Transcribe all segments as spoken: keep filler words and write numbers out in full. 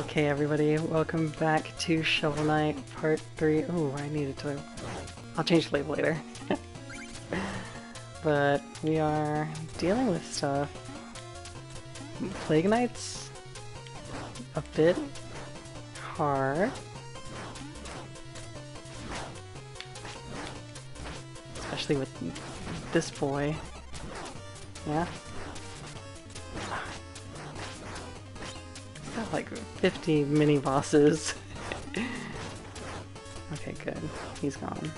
Okay, everybody, welcome back to Shovel Knight Part three. Oh, I needed to. I'll change the label later. But we are dealing with stuff. Plague Knight's a bit hard. Especially with this boy. Yeah. Like fifty mini bosses. Okay, good. He's gone.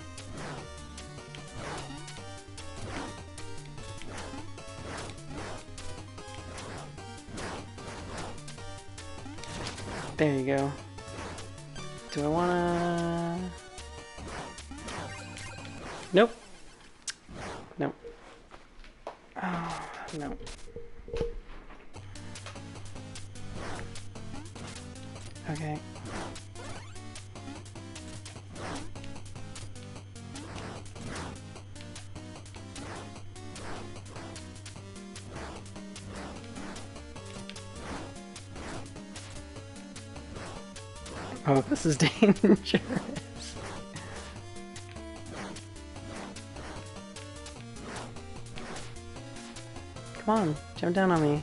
There you go. Do I wanna? Nope. Nope. Oh, no. Okay. Oh, this is dangerous. Come on, jump down on me.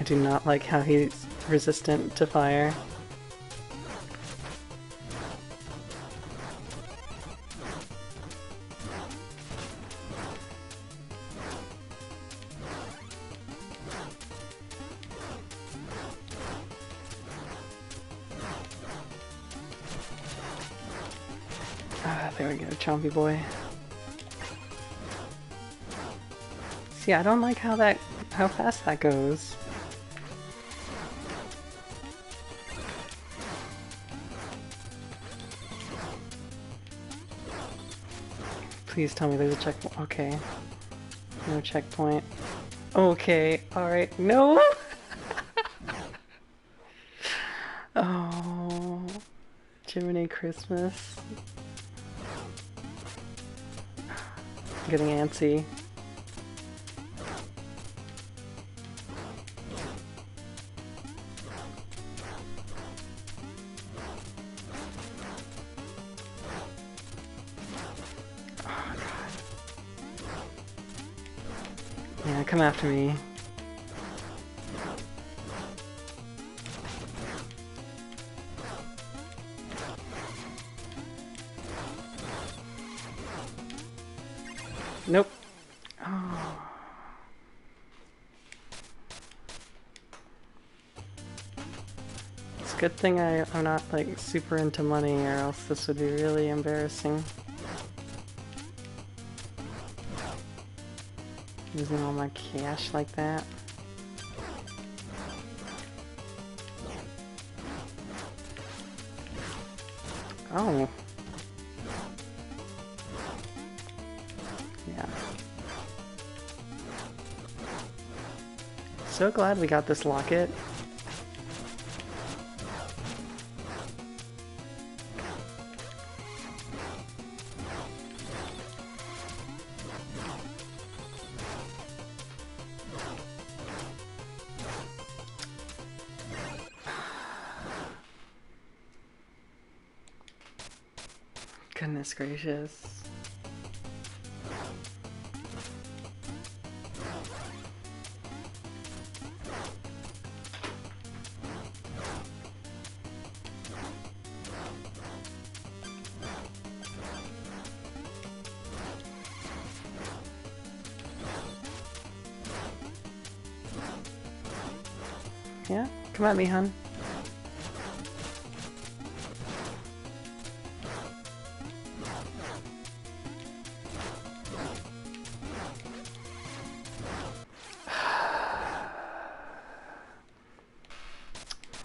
I do not like how he's resistant to fire. Ah, there we go, Chompy boy. See, I don't like how that, how fast that goes. Please tell me there's a checkpoint. Okay. No checkpoint. Okay. Alright. No! Oh. Jiminy Christmas. I'm getting antsy. Yeah, come after me. Nope. Oh. It's a good thing I, I'm not like super into money, or else this would be really embarrassing. Using all my cash like that. Oh. Yeah. So glad we got this locket. Goodness gracious. Yeah, come at me, hun.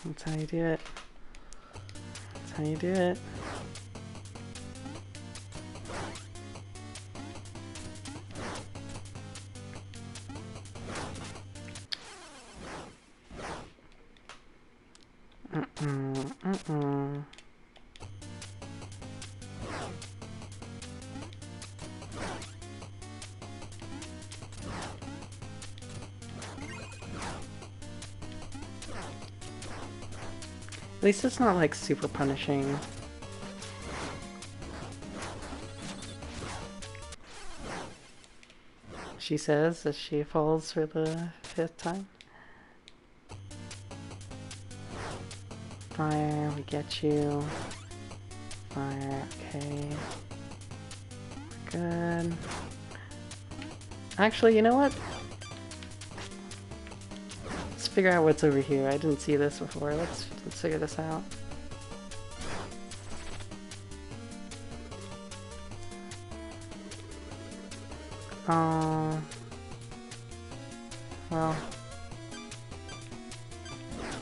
That's how you do it. That's how you do it. Mm-mm, mm-mm. At least it's not like super punishing. She says as she falls for the fifth time. Fire, we get you. Fire, okay. Good. Actually, you know what? Let's figure out what's over here. I didn't see this before. Let's, let's figure this out. Uh, well,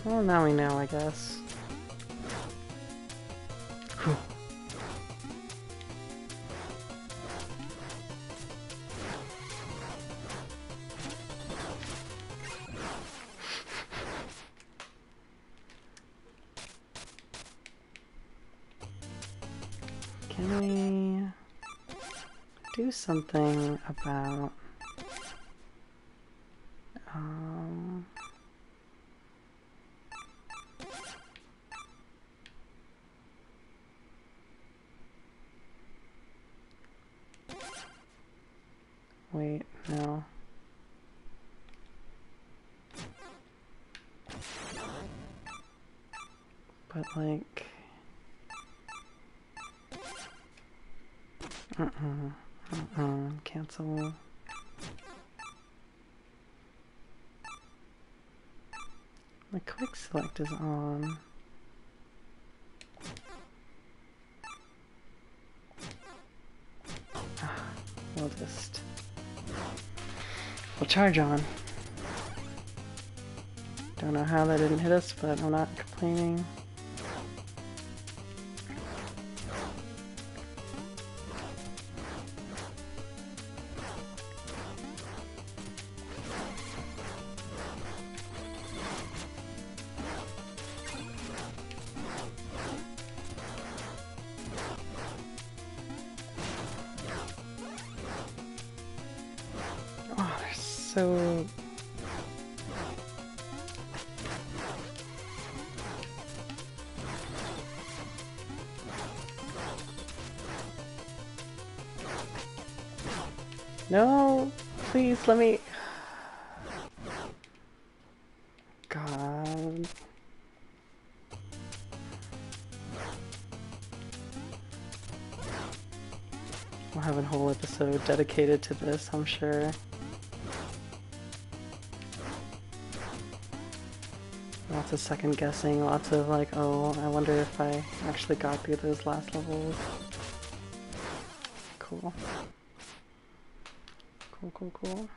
well, now we know, I guess. Whew. Can we... do something about um wait, no. But like uh-uh. Uh-uh, cancel. The quick select is on. Ah, we'll just... we'll charge on. Don't know how that didn't hit us, but I'm not complaining. So no, please let me. God. We'll have a whole episode dedicated to this, I'm sure. Lots of second guessing, lots of like, oh, I wonder if I actually got through those last levels. Cool. Cool, cool, cool.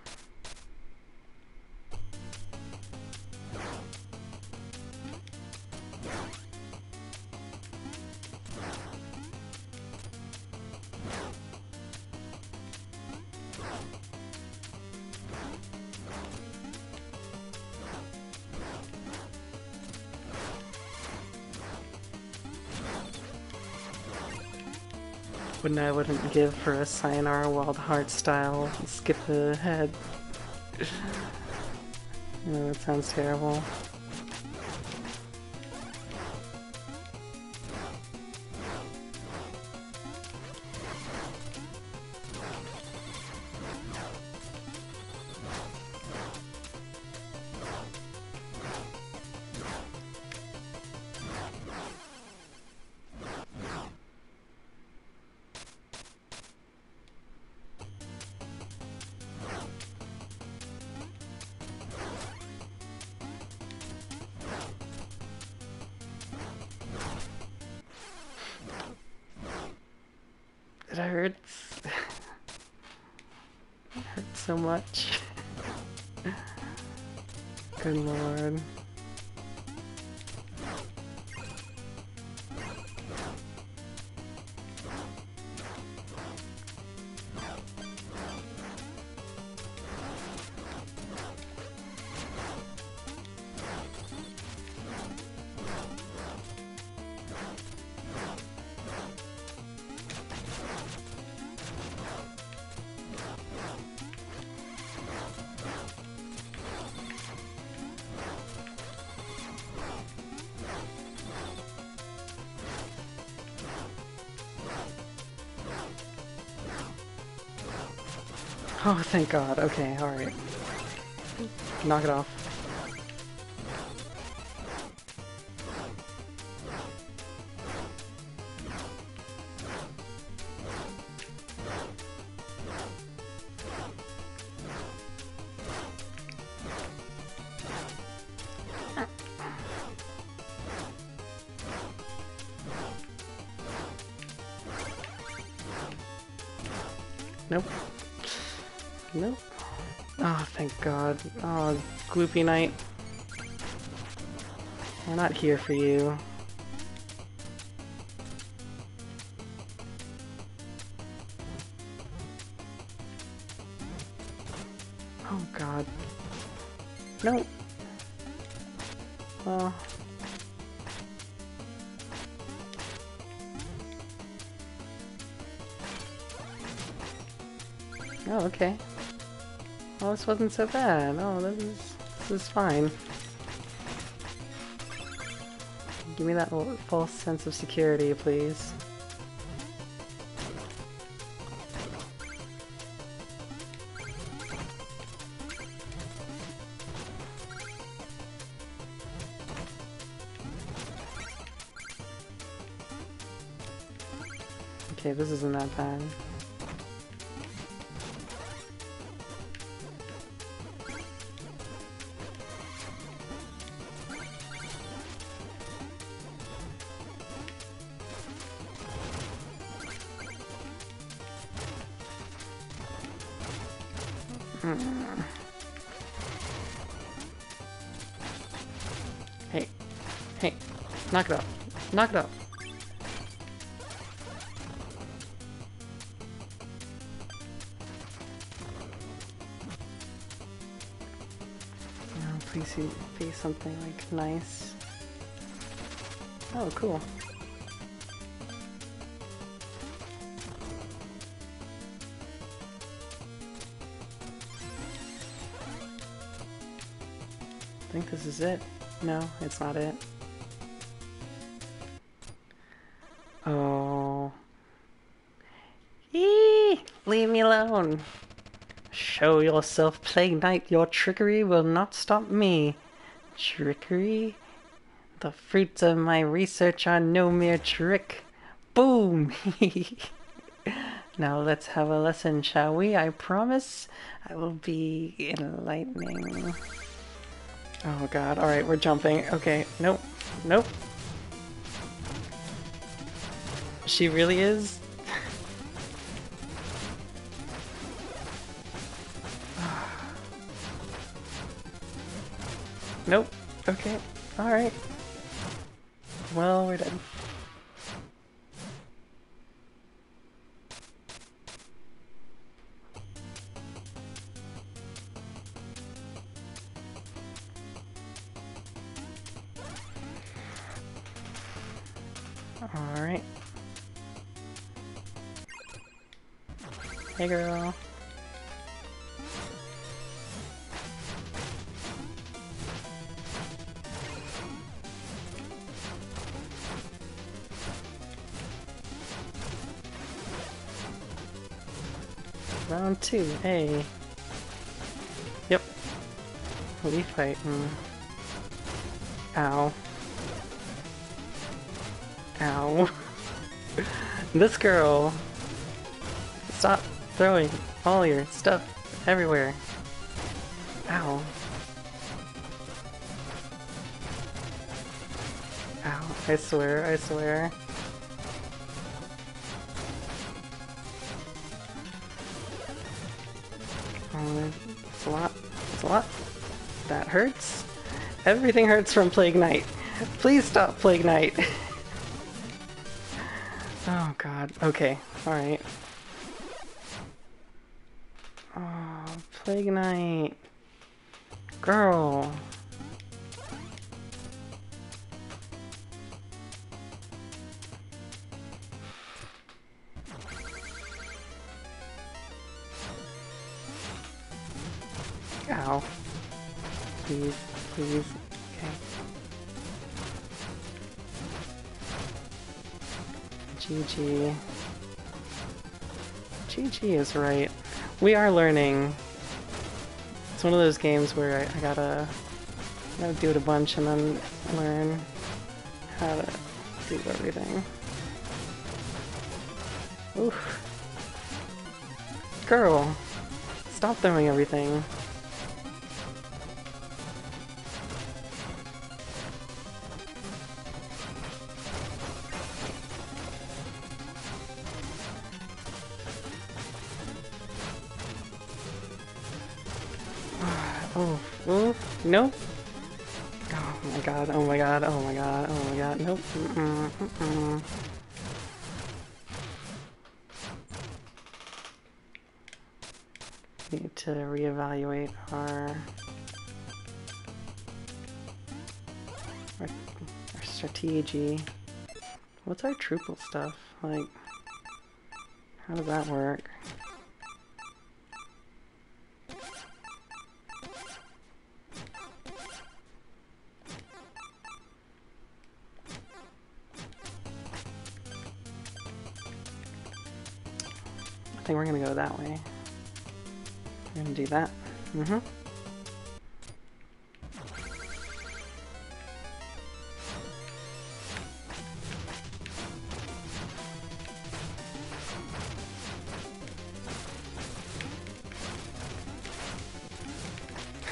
Wouldn't I wouldn't give for a Sayonara Wild Heart style skip ahead. I know that sounds terrible. It hurts. It hurts so much. Good lord. Oh, thank God. Okay, alright. Knock it off. Nope. Nope. Oh, thank God. Oh, Gloopy Knight. We're not here for you. Oh, God. Nope. Oh. Oh, okay. Well, this wasn't so bad. Oh, this is, this is fine. Give me that false sense of security, please. Okay, this isn't that bad. Hey. Hey. Knock it off. Knock it off. Oh, please be something like nice. Oh, cool. I think this is it. No, it's not it. Oh. Eee! Leave me alone. Show yourself, Plague Knight. Your trickery will not stop me. Trickery? The fruits of my research are no mere trick. Boom! Now let's have a lesson, shall we? I promise I will be enlightening. Oh God, alright, we're jumping. Okay, nope, nope. She really is? Nope, okay, alright. Well, we're done. Alright. Hey girl. Round two, hey. Yep. We fighting. Ow. Ow. This girl! Stop throwing all your stuff everywhere. Ow. Ow. I swear, I swear. Oh, it's a lot. It's a lot. That hurts. Everything hurts from Plague Knight. Please stop, Plague Knight. Oh God, okay, alright. Oh, Plague Knight. Girl. Ow. Please, please. G G. G G is right. We are learning. It's one of those games where I, I gotta, gotta do it a bunch and then learn how to do everything. Oof. Girl, stop throwing everything. Oh, oof, nope. Oh my god, oh my god, oh my god, oh my god, nope. Mm-mm, mm-mm. Need to reevaluate our, our, our strategy. What's our Truple stuff? Like, how does that work? I think we're gonna go that way. We're gonna do that. Mm-hmm.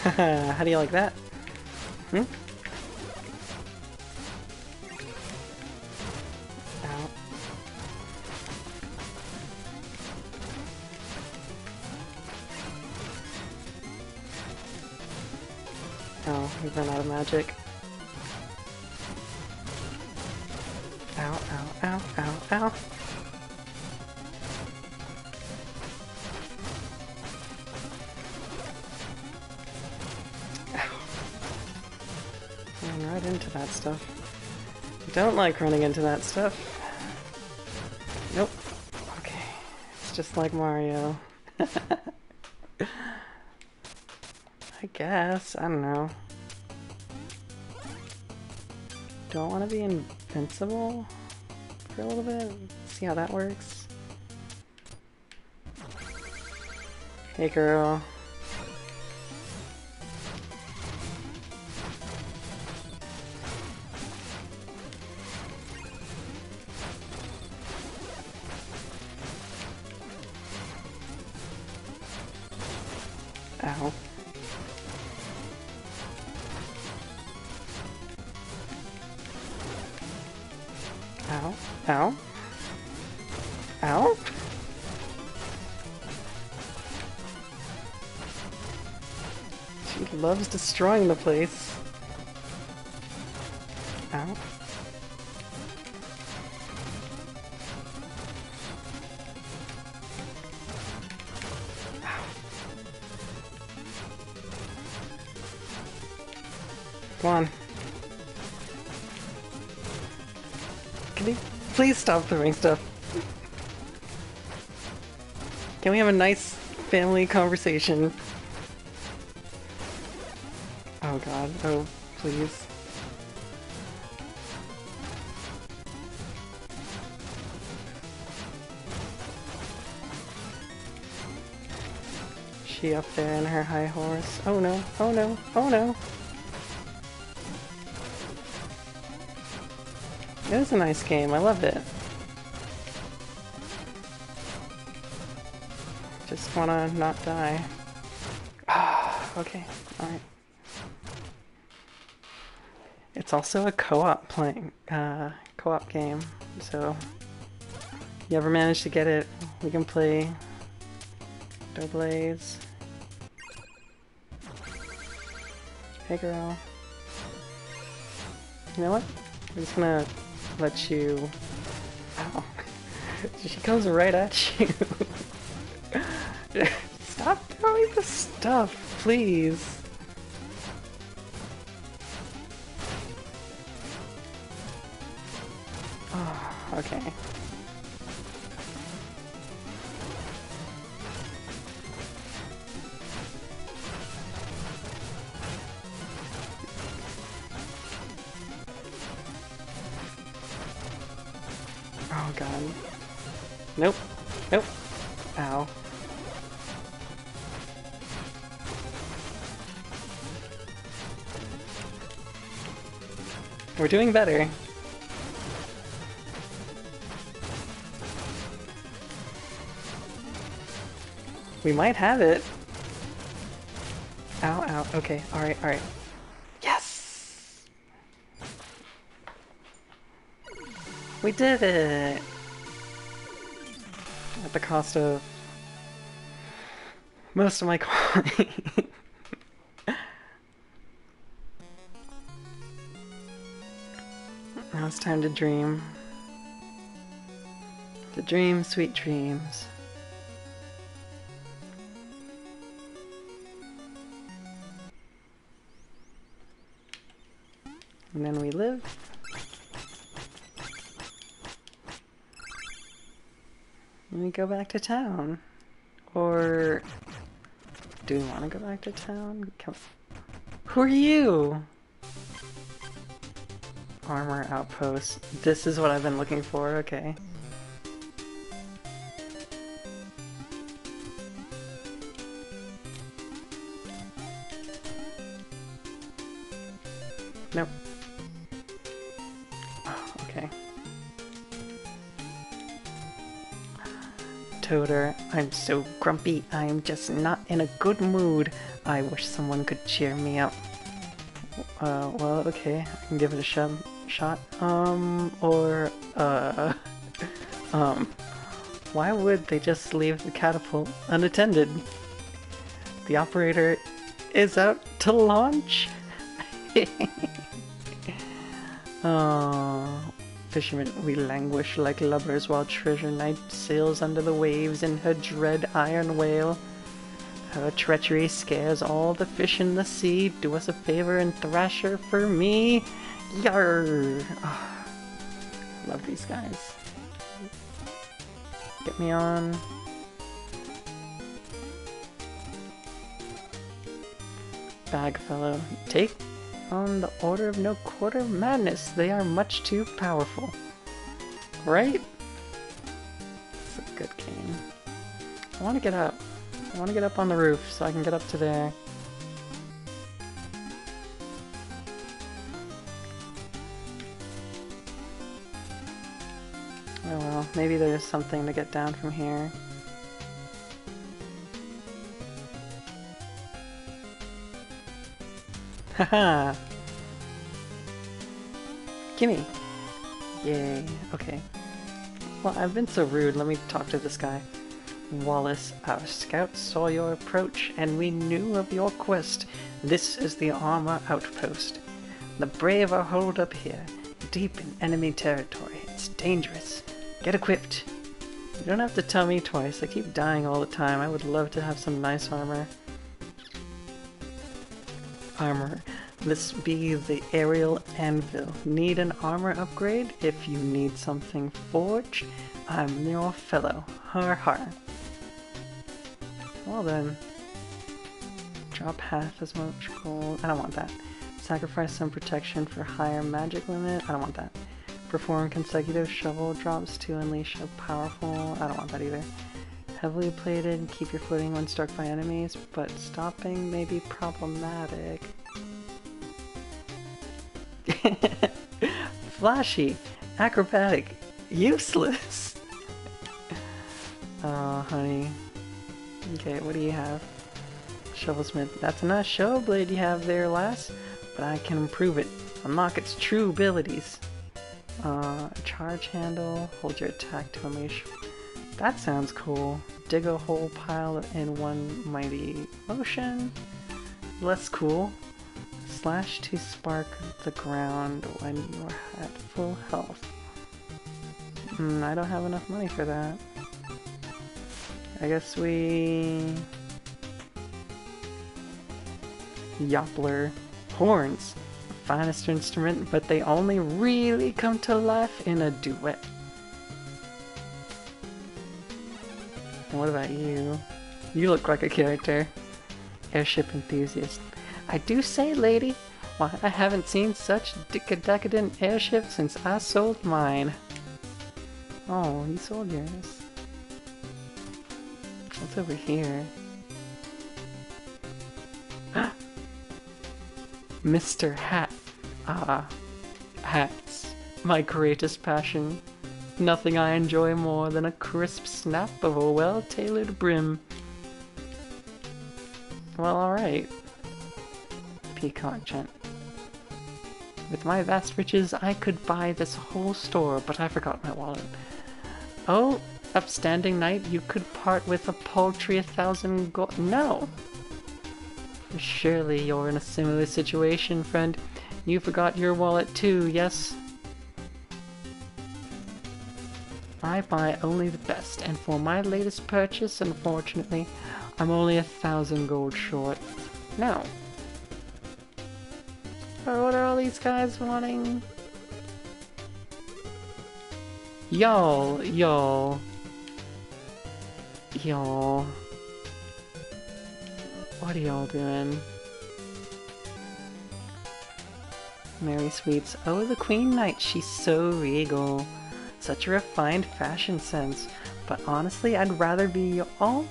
Haha, how do you like that? Hmm? Oh, we've run out of magic. Ow, ow, ow, ow, ow. Ow. Ran right into that stuff. Don't like running into that stuff. Nope. Okay. It's just like Mario. I guess. I don't know. Do I want to be invincible for a little bit? See how that works. Hey girl. Ow. Ow. Ow. Ow. She loves destroying the place. Ow. Ow. Come on. Please stop throwing stuff. Can we have a nice family conversation? Oh god, oh please. She up there in her high horse. Oh no, oh no, oh no. It was a nice game, I loved it. Just wanna not die. Ah, okay, alright. It's also a co-op playing, uh, co-op game, so if you ever manage to get it, we can play Double A's. Hey girl. You know what? I'm just gonna let you... Ow. She comes right at you. Stop throwing the stuff, please. Oh, okay. Oh god. Nope. Nope. Ow. We're doing better. We might have it. Ow, ow. Okay, alright, alright. Yes! We did it! At the cost of most of my coin. Now it's time to dream. To dream sweet dreams. And then we live. And we go back to town. Or... do we want to go back to town? Come... Who are you? Armor Outpost. This is what I've been looking for, okay. Nope. Toter, I'm so grumpy, I'm just not in a good mood. I wish someone could cheer me up. Uh, well, okay, I can give it a sh shot. Um, or, uh, um, why would they just leave the catapult unattended? The operator is out to launch? Oh. Fishermen, we languish like lubbers while Treasure Knight sails under the waves in her dread iron whale. Her treachery scares all the fish in the sea. Do us a favor and thrash her for me. Yarr! Oh, love these guys. Get me on. Bagfellow, take on the Order of No Quarter madness. They are much too powerful. Right? It's a good game. I want to get up. I want to get up on the roof so I can get up to there. Oh well, maybe there's something to get down from here. Haha! Gimme! Yay, okay. Well, I've been so rude, let me talk to this guy. Wallace, our scout saw your approach, and we knew of your quest. This is the Armor Outpost. The brave are holed up here, deep in enemy territory. It's dangerous. Get equipped! You don't have to tell me twice, I keep dying all the time. I would love to have some nice armor. Armor. This be the aerial anvil. Need an armor upgrade? If you need something forged, I'm your fellow. Har har. Well then. Drop half as much gold. I don't want that. Sacrifice some protection for higher magic limit. I don't want that. Perform consecutive shovel drops to unleash a powerful... I don't want that either. Heavily plated, keep your footing when struck by enemies, but stopping may be problematic. Flashy, acrobatic, useless! Oh, honey. Okay, what do you have? Shovelsmith, that's a nice shovel blade you have there, lass, but I can improve it. Unlock its true abilities. Uh, charge handle, hold your attack to unleash. That sounds cool. Dig a whole pile in one mighty motion. Less cool. Slash to spark the ground when you're at full health. Mm, I don't have enough money for that. I guess we... Yoppler. Horns. Finest instrument, but they only really come to life in a duet. What about you? You look like a character. Airship enthusiast. I do say, lady, why I haven't seen such dick-a-decadent airship since I sold mine. Oh, you sold yours. What's over here? Mister Hat. Ah, hats, my greatest passion. Nothing I enjoy more than a crisp snap of a well-tailored brim. Well, alright. Peacock gent. With my vast riches, I could buy this whole store, but I forgot my wallet. Oh, upstanding knight, you could part with a paltry a thousand gold. No! Surely you're in a similar situation, friend. You forgot your wallet too, yes? I buy only the best, and for my latest purchase, unfortunately, I'm only a thousand gold short. No. But what are all these guys wanting? Y'all, y'all. Y'all. What are y'all doing? Merry Sweets. Oh, the Queen Knight, she's so regal. Such a refined fashion sense. But honestly, I'd rather be all...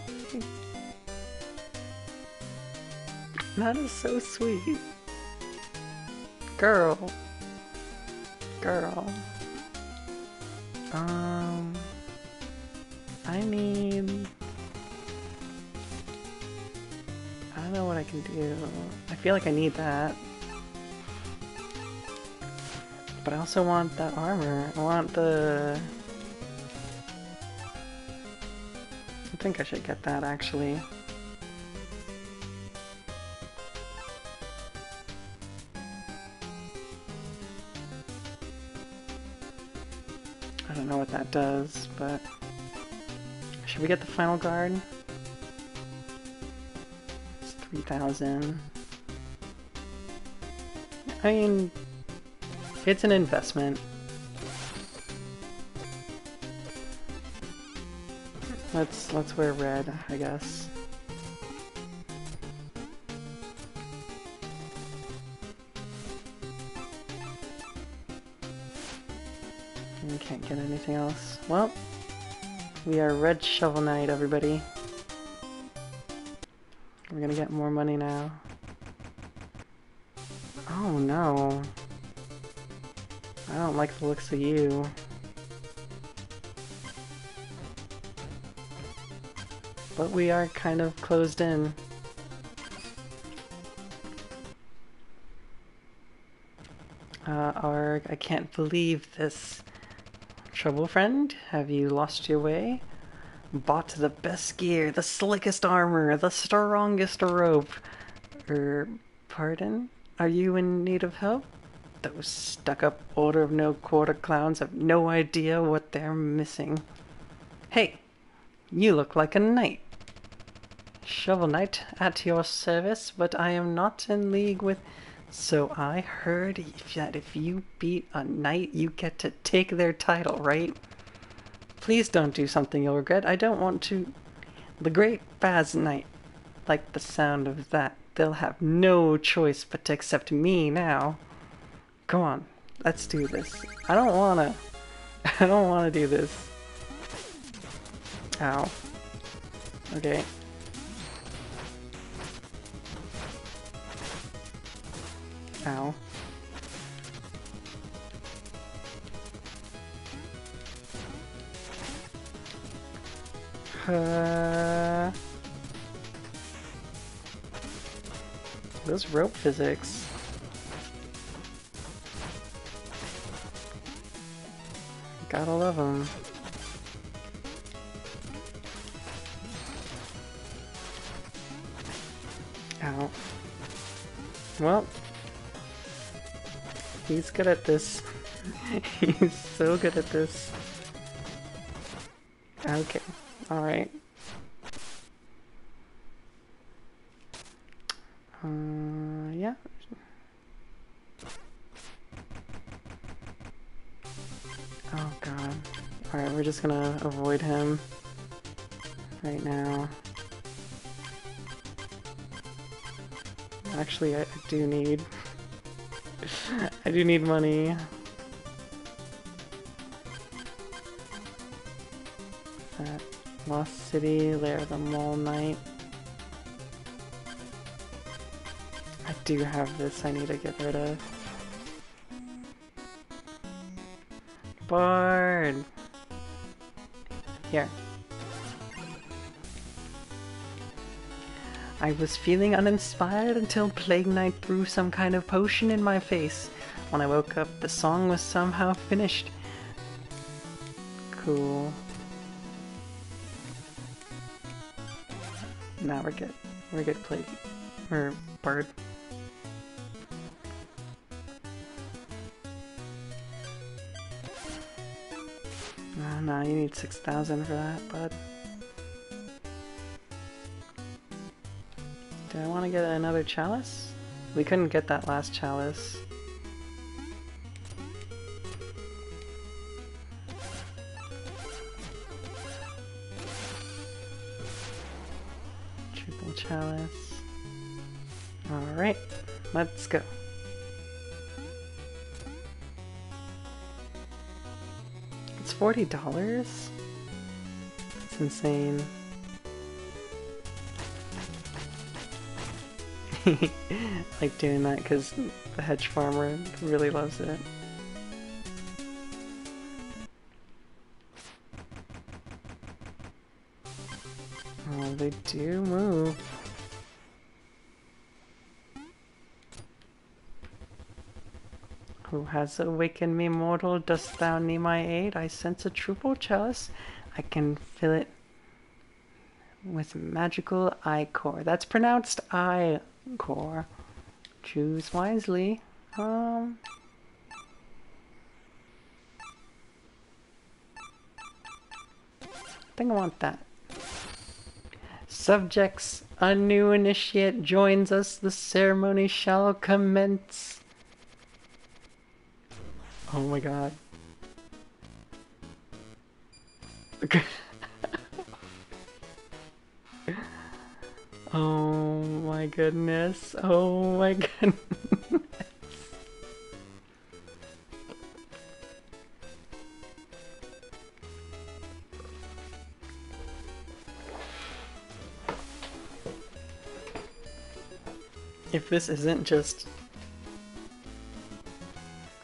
That is so sweet. Girl. Girl. Um... I mean... I don't know what I can do. I feel like I need that. But I also want that armor. I want the... I think I should get that, actually. I don't know what that does, but... Should we get the final guard? It's three thousand. I mean... It's an investment. Let's let's wear red, I guess. We can't get anything else. Well, we are Red Shovel Knight, everybody. We're gonna get more money now. Oh no. I don't like the looks of you. But we are kind of closed in. Uh, Arg, I can't believe this. Trouble friend, have you lost your way? Bought the best gear, the slickest armor, the strongest rope. Er, pardon? Are you in need of help? Those stuck-up Order of No Quarter clowns have no idea what they're missing. Hey, you look like a knight. Shovel Knight, at your service, but I am not in league with... So I heard that if you beat a knight, you get to take their title, right? Please don't do something you'll regret. I don't want to... The great Baz Knight. Like the sound of that. They'll have no choice but to accept me now. Come on, let's do this. I don't wanna. I don't wanna do this. Ow. Okay. Ow. Uh... Those rope physics. Gotta love them. Ow. Well. He's good at this. He's so good at this. Okay. Alright. Uh, yeah. Oh god. Alright, we're just gonna avoid him right now. Actually, I, I do need... I do need money. That Lost City, Lair of the Mole Knight. I do have this I need to get rid of. Burn! Here. I was feeling uninspired until Plague Knight threw some kind of potion in my face. When I woke up, the song was somehow finished. Cool. Now we're good. We're good, Plague. Or Bird. No, no, you need six thousand for that, bud. Do I want to get another chalice? We couldn't get that last chalice. Triple chalice. Alright, let's go. It's forty dollars? That's insane. I like doing that because the hedge farmer really loves it. Oh, they do move. Who has awakened me, mortal? Dost thou need my aid? I sense a triple chalice. I can fill it with magical ichor. That's pronounced I. Core. Choose wisely. Um. I think I want that. Subjects, a new initiate joins us. The ceremony shall commence. Oh my god. Oh my goodness, oh my goodness. If this isn't just...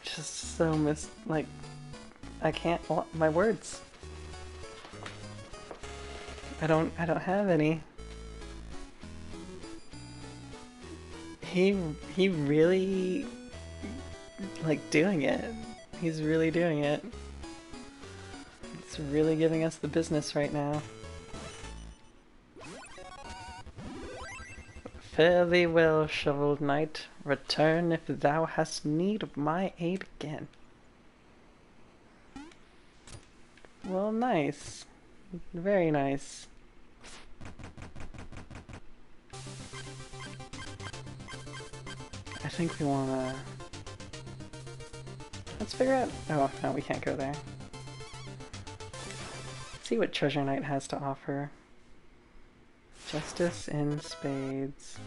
just so mis- like... I can't- my words. I don't- I don't have any. He, he really, like, doing it. He's really doing it. It's really giving us the business right now. Fare thee well, Shovel Knight. Return if thou hast need of my aid again. Well, nice. Very nice. I think we wanna... let's figure out... oh, no, we can't go there. Let's see what Treasure Knight has to offer. Justice in spades.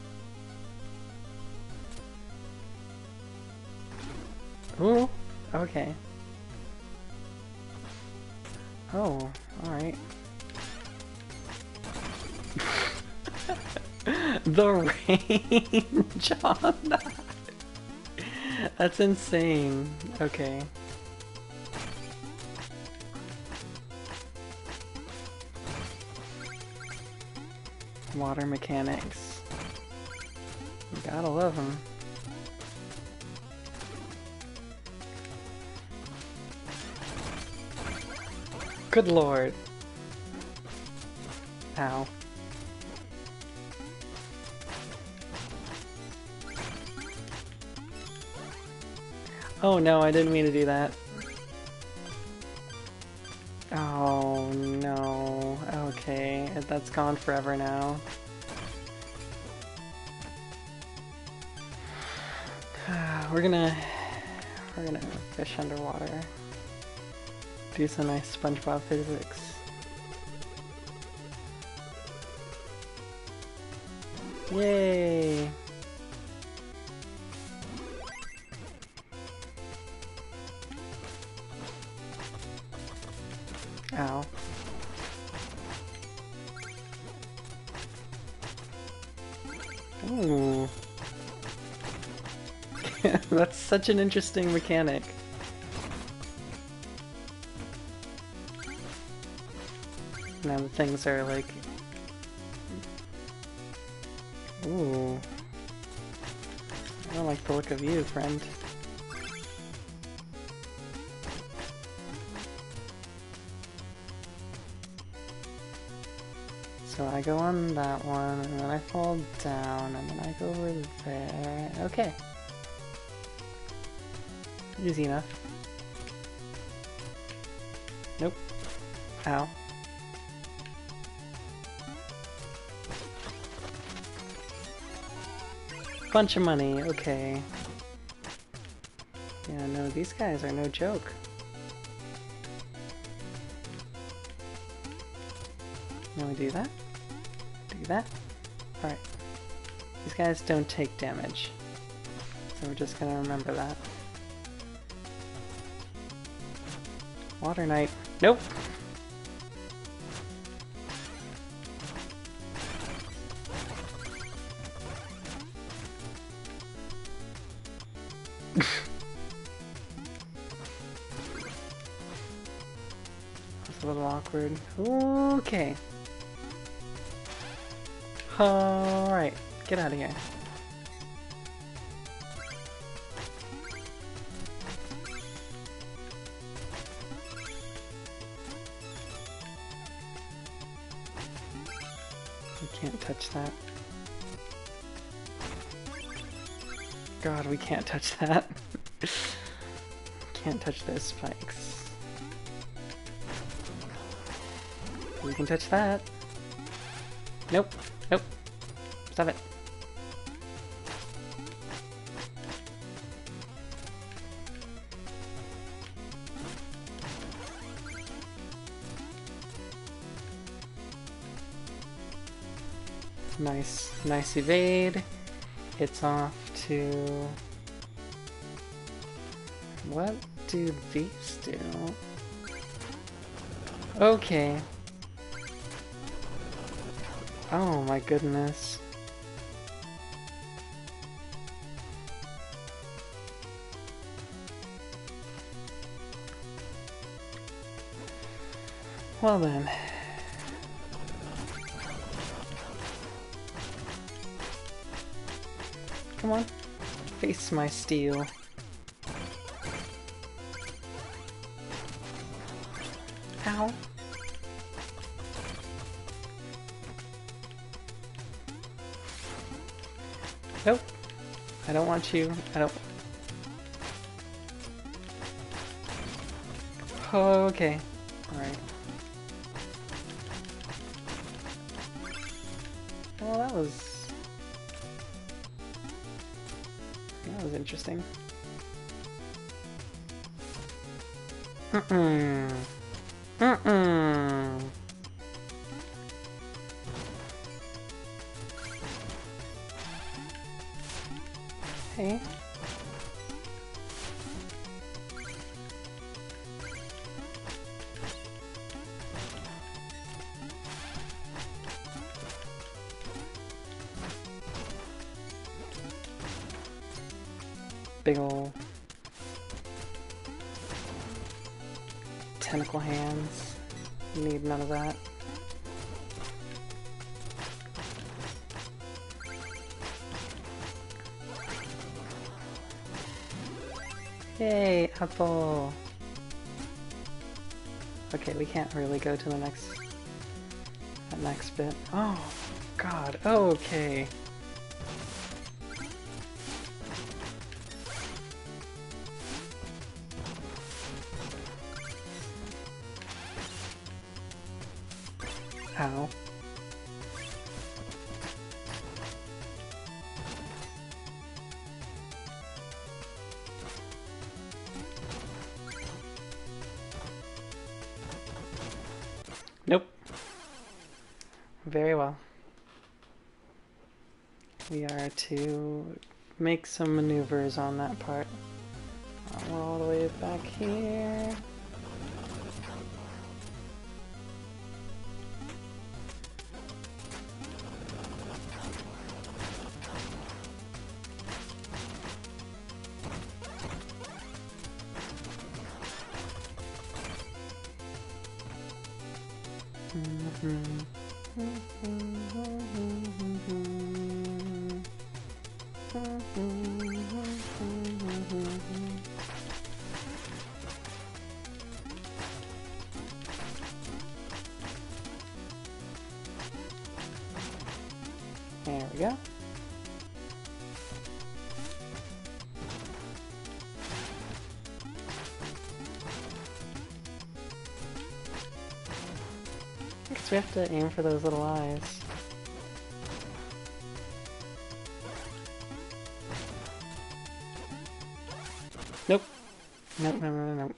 Ooh! Okay. Oh, alright. The range on that! That's insane. Okay. Water mechanics. You gotta love them. Good lord. Ow. Oh no, I didn't mean to do that. Oh no. Okay, that's gone forever now. We're gonna... we're gonna fish underwater. Do some nice SpongeBob physics. Yay! Ow. Ooh. That's such an interesting mechanic. Now the things are like... Ooh. I don't like the look of you, friend. So I go on that one, and then I fall down, and then I go over there. Okay. Easy enough. Nope. Ow. Bunch of money, okay. Yeah, no, these guys are no joke. Now we do that. Do that. Alright. These guys don't take damage. So we're just gonna remember that. Water Knight. Nope! A little awkward. Okay. Alright. Get out of here. We can't touch that. God, we can't touch that. Can't touch those spikes. We can touch that. Nope. Nope. Stop it. Nice. Nice evade. It's off to... What do these do? Okay. Oh my goodness. Well then. Come on. Face my steel. Ow. Nope. I don't want you. I don't... Okay. Alright. Well, that was... That was interesting. Mm-mm. Mm-mm. Hey. Big ol' tentacle hands. Need none of that. Yay, apple! Okay, we can't really go to the next... that next bit. Oh, God, okay! Ow. Nope. Very well. We are to make some maneuvers on that part. We're all the way back here. There we go. We have to aim for those little eyes. Nope. Nope, no, no, no, no.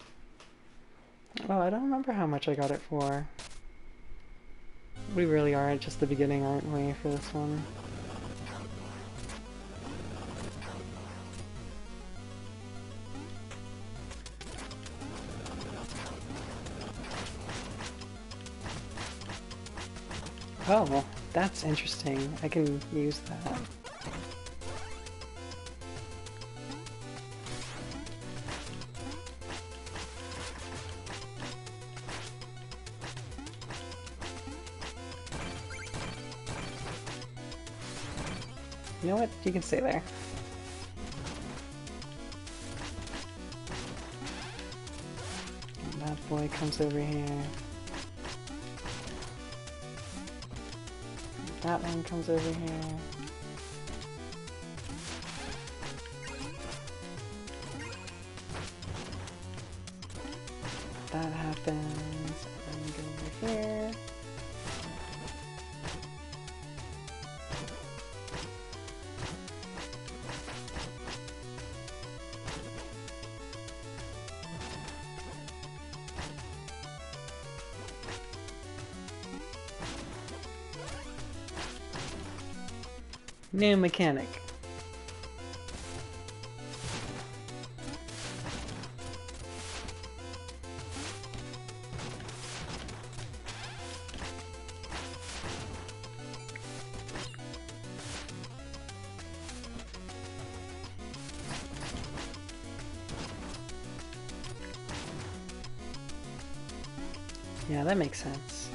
Well, I don't remember how much I got it for. We really are at just the beginning, aren't we, for this one? Oh, well, that's interesting. I can use that. You know what? You can stay there. And that boy comes over here. That one comes over here. That happens. I'm going over here. New mechanic. Yeah, that makes sense.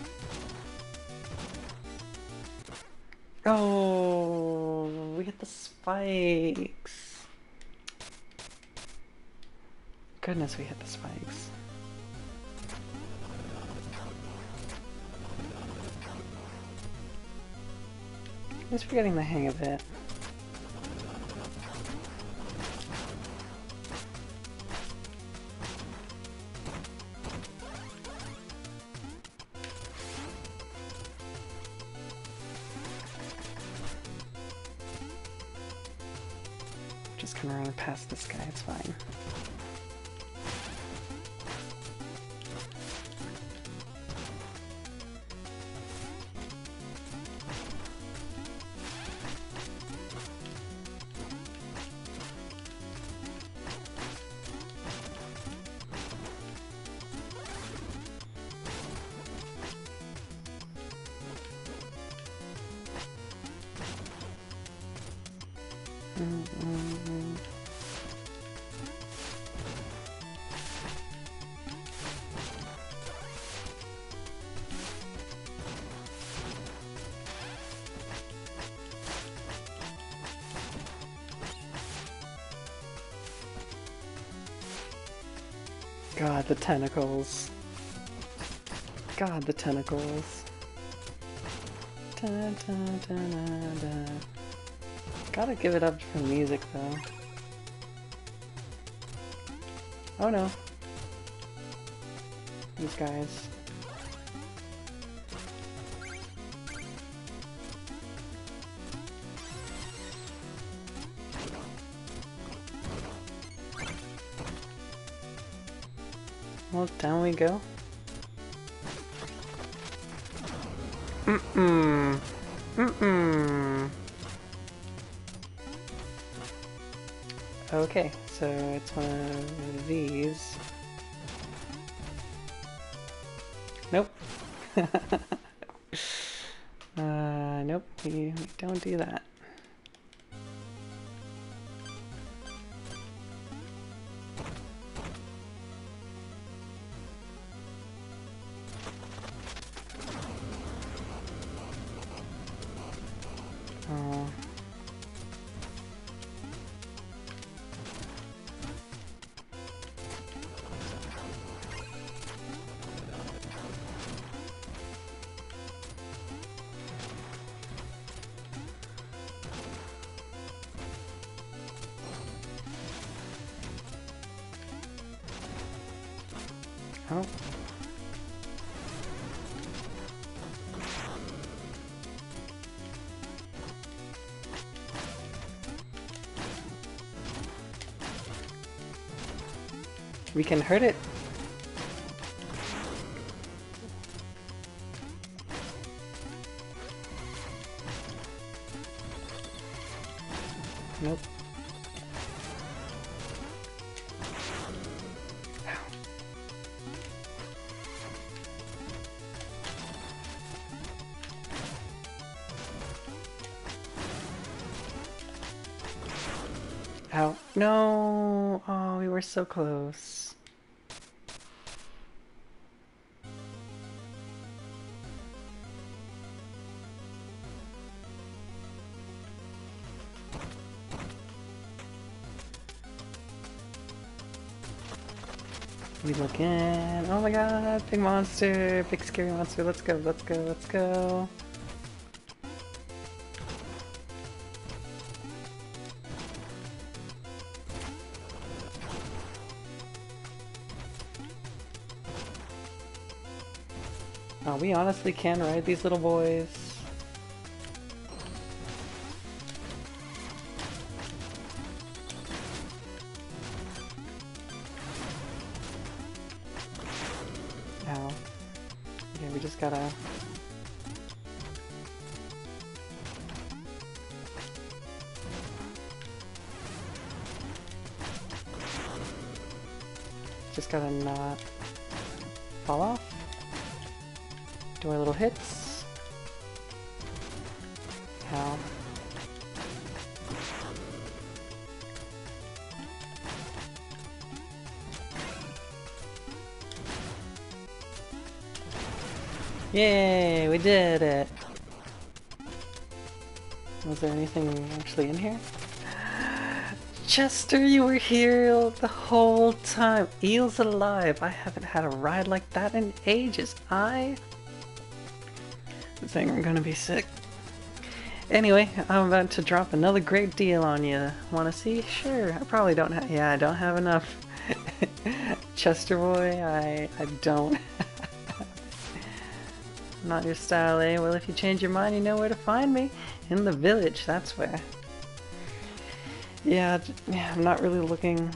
Oh. Spikes. Goodness, we hit the spikes. At least we're getting the hang of it. Past this guy, it's fine. Mm-mm-mm. God, the tentacles. God, the tentacles. Da, da, da, da, da. Gotta give it up for music, though. Oh no. These guys. Well, down we go. Mm-mm. Mm-mm. Okay, so it's one of these. Nope. uh, nope, we don't do that. Oh. Oh. We can hurt it. Nope. Ow. No! Oh, we were so close. We look in. Oh my god, big monster, big scary monster. Let's go, let's go, let's go. Oh, we honestly can ride these little boys. Ow. Yeah, we just gotta... Just gotta not fall off. Do our little hits. Ow. Yay, we did it! Was there anything actually in here? Chester, you were here the whole time! Eels alive! I haven't had a ride like that in ages! I... think I'm gonna be sick. Anyway, I'm about to drop another great deal on you. Wanna see? Sure. I probably don't have. Yeah, I don't have enough. Chester boy, I I don't. Not your style, eh? Well, if you change your mind, you know where to find me. In the village, that's where. Yeah, yeah. I'm not really looking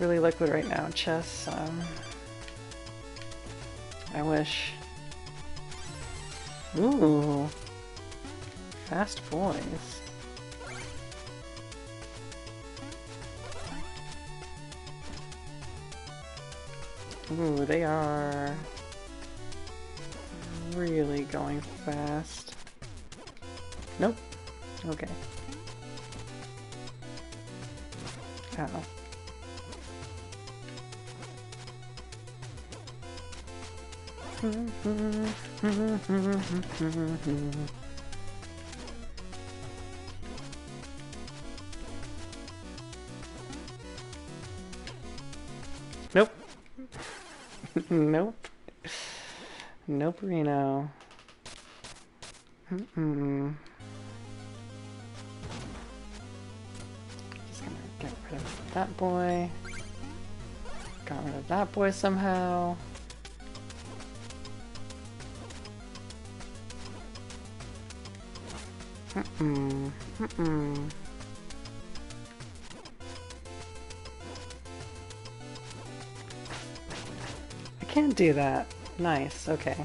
really liquid right now, Chess. Um, I wish. Ooh, fast boys. Ooh, they are really going fast. Nope. Okay. Uh-oh. Nope. Nope. Nope, Reno. Mm-mm. Just gonna get rid of that boy. Got rid of that boy somehow. Mm-mm. Mm-mm. I can't do that. Nice, okay.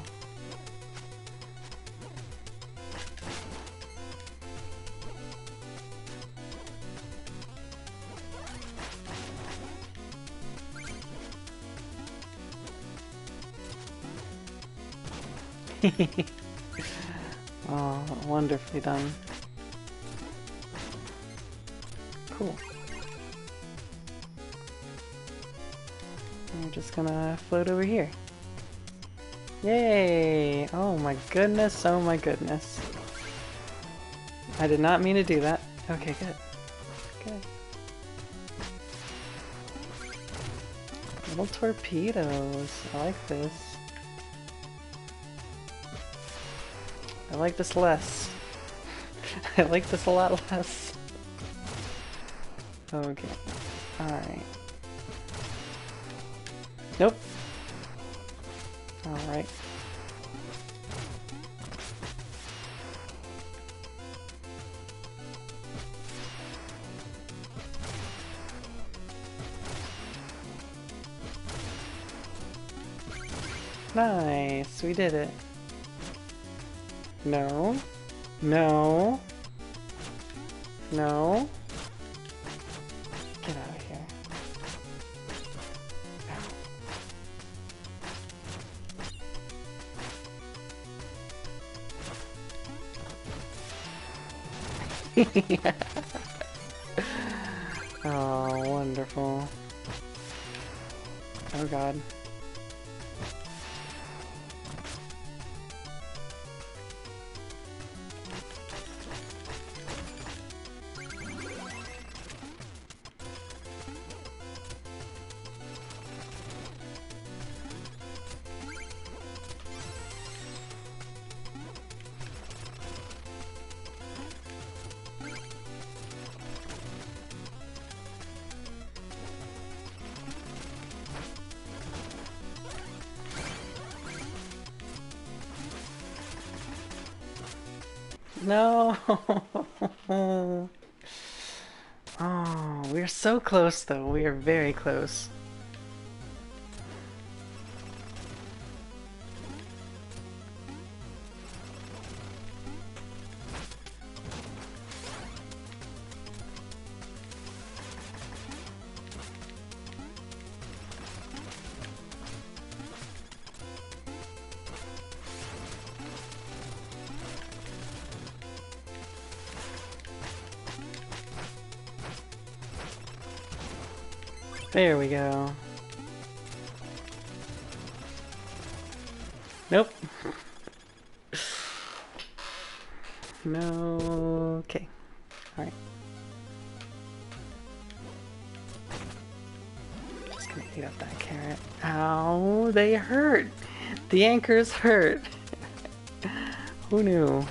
Oh, wonderfully done. Cool. I'm just gonna float over here. Yay! Oh my goodness, oh my goodness. I did not mean to do that. Okay, good. Good. Little torpedoes. I like this. I like this less. I like this a lot less. Okay. Alright. Nope. Alright. Nice, we did it. No. No. No. Get out of here. No. Yeah. Oh, wonderful. Oh god. No! Oh, we're so close though. We are very close. There we go. Nope. No. Okay. All right. Just gonna eat up that carrot. Ow! They hurt. The anchors hurt. Who knew?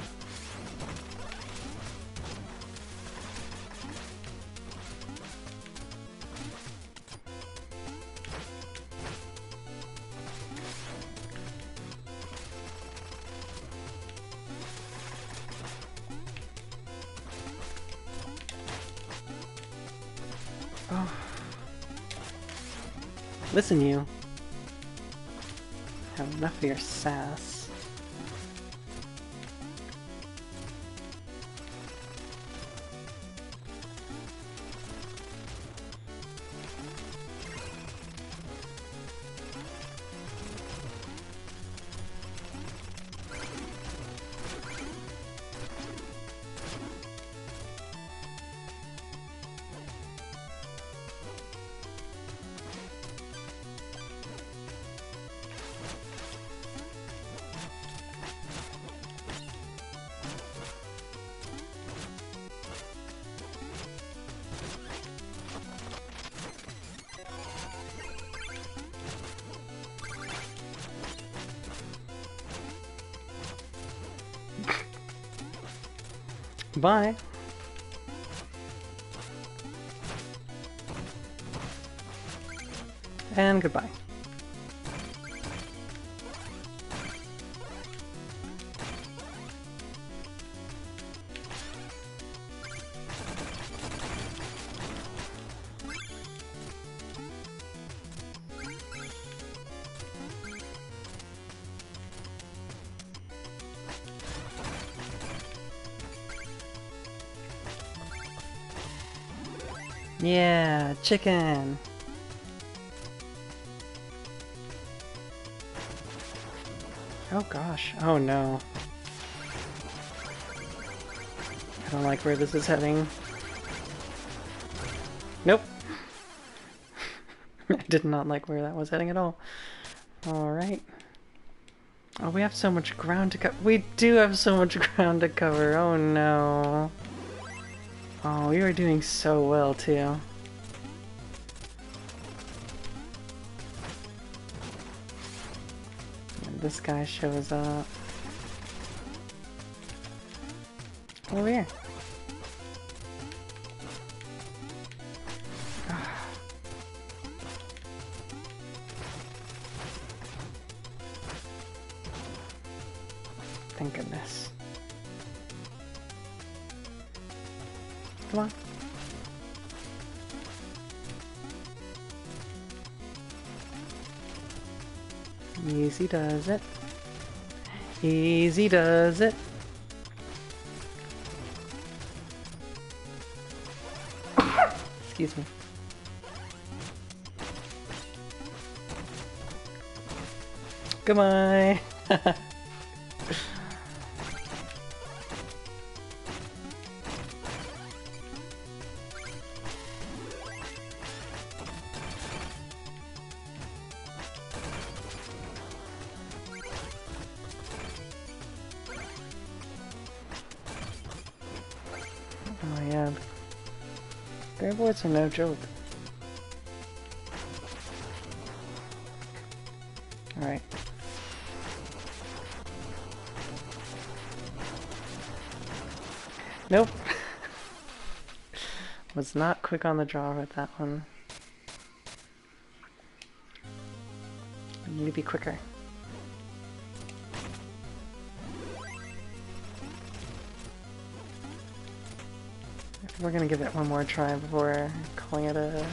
Listen, you. Have enough of your sass. Bye. And goodbye. Yeah, chicken. Oh gosh. Oh no. I don't like where this is heading. Nope. I did not like where that was heading at all. All right. Oh, we have so much ground to cover. We do have so much ground to cover. Oh no. Oh, we were doing so well too. And this guy shows up. Over here. Thank goodness. Come on. Easy does it. Easy does it. Excuse me. Come on. Oh yeah, bear boards are no joke. Alright. Nope. Was not quick on the draw with that one. I need to be quicker. We're gonna give it one more try before calling it a...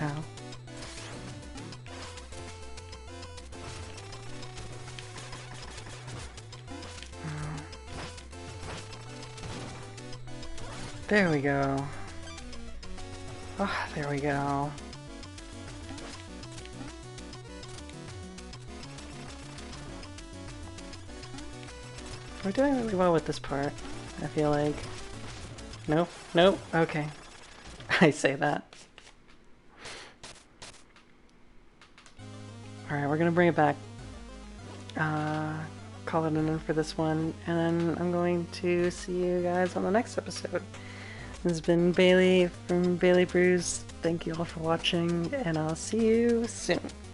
Ow. There we go. Ah, oh, there we go. We're doing really well with this part, I feel like. Nope, nope, okay. I say that. Alright, we're gonna bring it back. Uh, call it an end for this one, and then I'm going to see you guys on the next episode. This has been Bailey from Bailey Brews. Thank you all for watching, and I'll see you soon.